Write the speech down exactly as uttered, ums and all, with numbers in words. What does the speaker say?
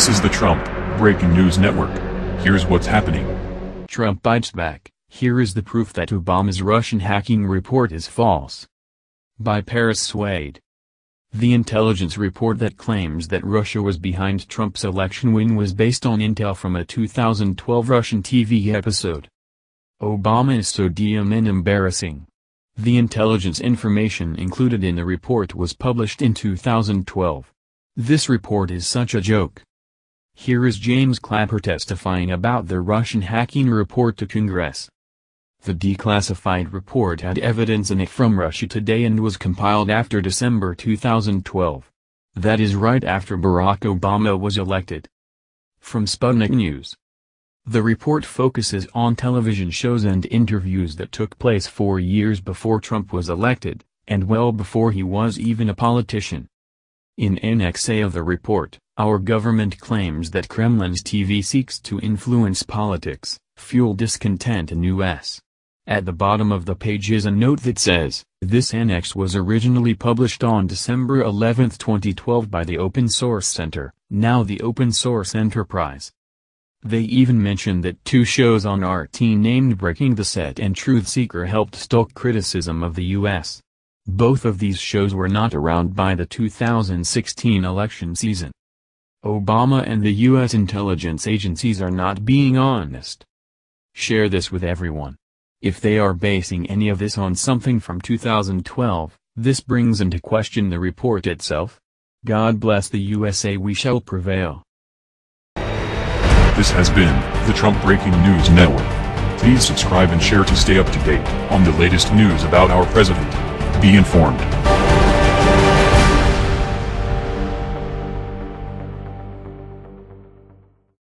This is the Trump Breaking News Network. Here's what's happening. Trump bites back. Here is the proof that Obama's Russian hacking report is false. By Paris Swade. The intelligence report that claims that Russia was behind Trump's election win was based on intel from a two thousand twelve Russian T V episode. Obama is so damn embarrassing. The intelligence information included in the report was published in two thousand twelve. This report is such a joke. Here is James Clapper testifying about the Russian hacking report to Congress. The declassified report had evidence in it from Russia Today and was compiled after December two thousand twelve. That is right after Barack Obama was elected. From Sputnik News. The report focuses on television shows and interviews that took place four years before Trump was elected, and well before he was even a politician. In Annex A of the report, our government claims that Kremlin's T V seeks to influence politics, fuel discontent in U S At the bottom of the page is a note that says, this annex was originally published on December eleventh twenty twelve by the Open Source Center, now the Open Source Enterprise. They even mention that two shows on R T named Breaking the Set and Truthseeker helped stoke criticism of the U S Both of these shows were not around by the two thousand sixteen election season. Obama and the U S intelligence agencies are not being honest. Share this with everyone. If they are basing any of this on something from two thousand twelve, this brings into question the report itself. God bless the U S A, we shall prevail. This has been the Trump Breaking News Network. Please subscribe and share to stay up to date on the latest news about our president. Be informed.